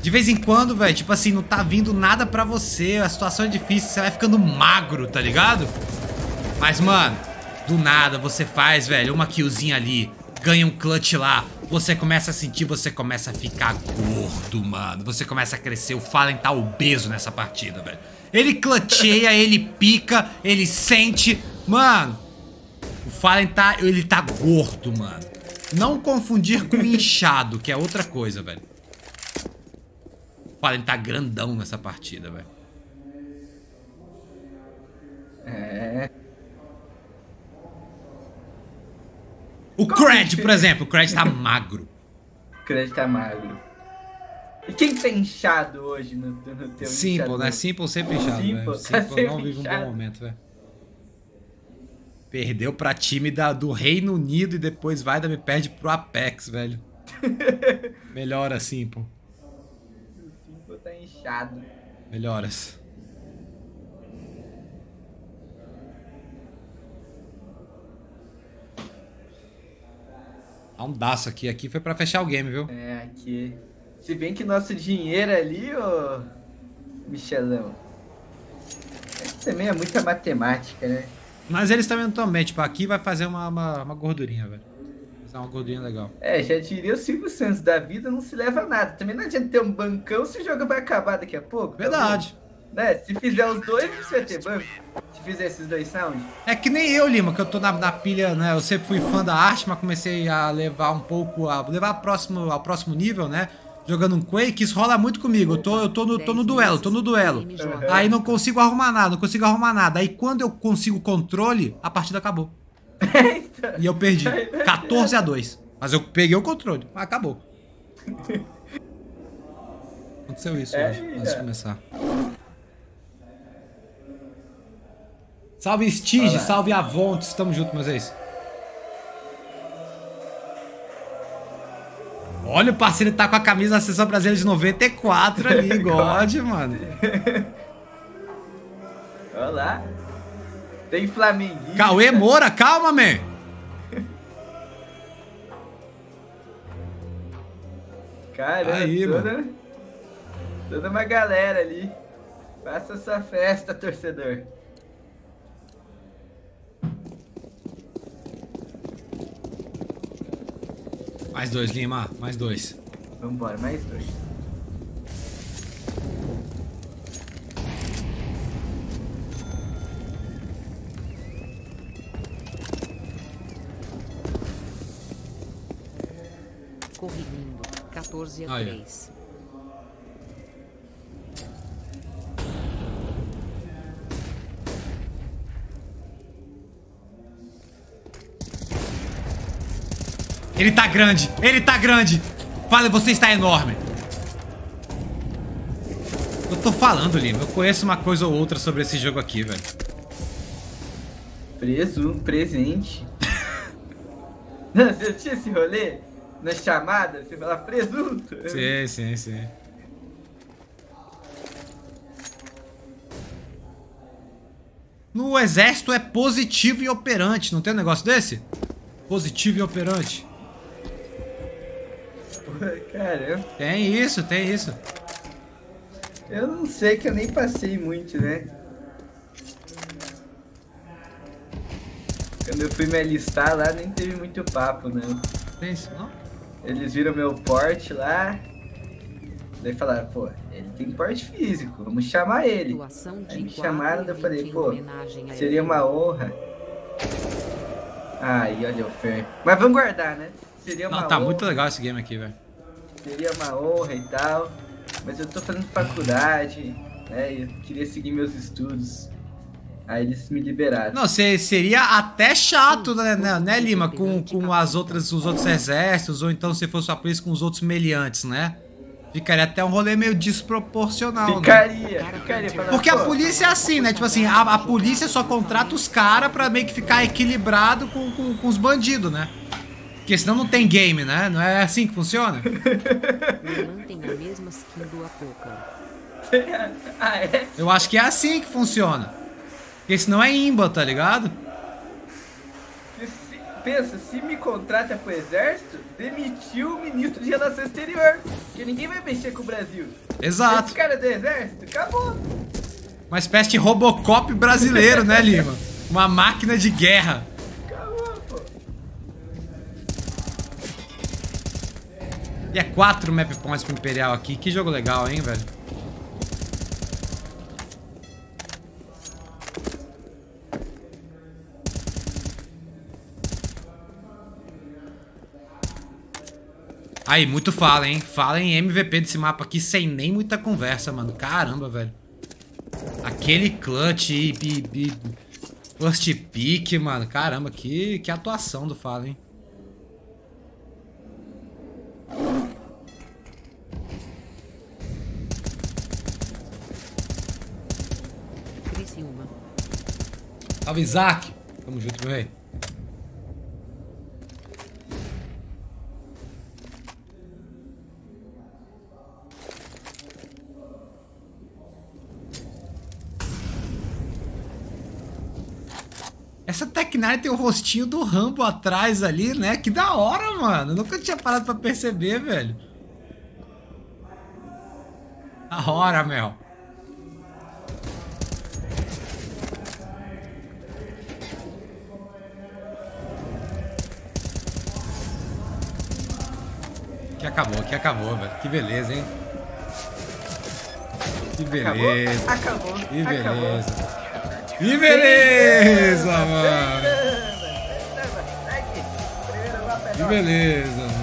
De vez em quando, velho, tipo assim, não tá vindo nada pra você, a situação é difícil, você vai ficando magro, tá ligado? Mas, mano, do nada você faz, velho, uma killzinha ali, ganha um clutch lá, você começa a sentir, você começa a ficar gordo, mano, você começa a crescer, o Fallen tá obeso nessa partida, velho. Ele clutcheia, ele pica, ele sente, mano... O Fallen tá, ele tá gordo, mano. Não confundir com inchado, que é outra coisa, velho. O Fallen tá grandão nessa partida, velho. É. O Cred, por exemplo, o Cred tá magro. O Cred tá magro. E quem tá inchado hoje no, no teu Simple, inchado? né? Simple sempre inchado, Simple, velho. Simple, tá Simple não vive inchado. um bom momento, velho. Perdeu pra time da, do Reino Unido e depois vai da me perde pro Apex, velho. Melhora, Simple. O Simple tá inchado. Melhoras. Há um daço aqui. Aqui foi pra fechar o game, viu? É, aqui. Se bem que nosso dinheiro ali, ô... Michelão. Isso também é muita matemática, né? Mas eles também também, tipo, aqui vai fazer uma, uma, uma gordurinha, velho. Fazer uma gordurinha legal. É, já diria o Silvio Santos, da vida não se leva a nada. Também não adianta ter um bancão se o jogo vai acabar daqui a pouco. Verdade. Tá, né? Se fizer os dois, não precisa ter banco. Se fizer esses dois sound. É que nem eu, Lima, que eu tô na, na pilha, né? Eu sempre fui fã da arte, mas comecei a levar um pouco, a levar ao próximo, ao próximo nível, né? Jogando um Quake, isso rola muito comigo. Eu tô, eu tô, no, tô no duelo, tô no duelo. Aí não consigo arrumar nada, não consigo arrumar nada. Aí quando eu consigo controle, a partida acabou. E eu perdi. quatorze a dois. Mas eu peguei o controle, mas acabou. Aconteceu isso hoje, antes de começar. Salve Stige, salve Avontes. Tamo junto, meus ex. Olha, o parceiro tá com a camisa da Seleção Brasileira de noventa e quatro ali, God, mano. Olha lá. Tem flamenguista. Cauê Moura, calma, man. Cara, aí, toda, mano. Toda uma galera ali. Faça essa festa, torcedor. Mais dois, Lima. Mais dois. Vambora, mais dois. corrigindo. quatorze a três. Ele tá grande, ele tá grande. Fala, você está enorme. Eu tô falando, Lino, eu conheço uma coisa ou outra sobre esse jogo aqui, velho. Preso, presente. Você tinha esse rolê? Na chamada, você fala presunto. Sim, sim, sim. No exército é positivo e operante, não tem um negócio desse? Positivo e operante. Caramba. Tem isso, tem isso. Eu não sei, que eu nem passei muito, né? Quando eu fui me alistar lá, nem teve muito papo, não. Tem isso, não? Eles viram meu porte lá. Daí falaram, pô, ele tem porte físico, vamos chamar ele. Aí me chamaram, daí eu falei, pô, seria uma honra. Ai, olha o Fer. Mas vamos guardar, né? Seria uma honra. Não, tá muito legal esse game aqui, velho. Seria uma honra e tal. Mas eu tô fazendo faculdade, né? Eu queria seguir meus estudos. Aí eles me liberaram. Não, seria até chato, né, né Lima? Com, com as outras, os outros exércitos, ou então se fosse a polícia com os outros meliantes, né? Ficaria até um rolê meio desproporcional, ficaria, né? Ficaria, ficaria. Porque a polícia é assim, né? Tipo assim, a, a polícia só contrata os caras pra meio que ficar equilibrado com, com, com os bandidos, né? Porque senão não tem game, né? Não é assim que funciona? Eu acho que é assim que funciona. Porque senão é imba, tá ligado? Se, pensa, se me contrata pro exército, demitiu o ministro de relações exteriores. Porque ninguém vai mexer com o Brasil. Exato. Esse cara do exército, acabou. Uma espécie de Robocop brasileiro, né, Lima? Uma máquina de guerra. E é quatro map points pro Imperial aqui. Que jogo legal, hein, velho? Aí, muito fala, hein? Fala em M V P desse mapa aqui sem nem muita conversa, mano. Caramba, velho. Aquele clutch e... e, e first pick, mano. Caramba, que, que atuação do Fala, hein? Salve, Isaac! Tamo junto, meu rei. Essa Tecnária tem o rostinho do Rambo atrás ali, né? Que da hora, mano. Eu nunca tinha parado pra perceber, velho. Da hora, meu. Que acabou, que acabou, velho. Que beleza, hein? Que beleza. Acabou, acabou. Que beleza. Acabou. Que beleza, mano. Que beleza, mano.